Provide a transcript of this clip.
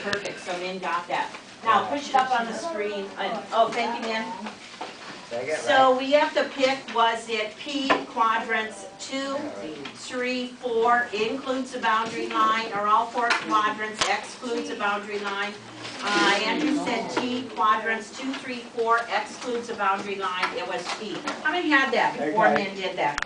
perfect, so Min got that. Now push it up on the screen. Oh, thank you, Min. So we have to pick, was it P quadrants 2, 3, 4 includes a boundary line, or all four quadrants excludes a boundary line? Andrew said T quadrants 2, 3, 4 excludes a boundary line. It was T. How many had that before Min did that?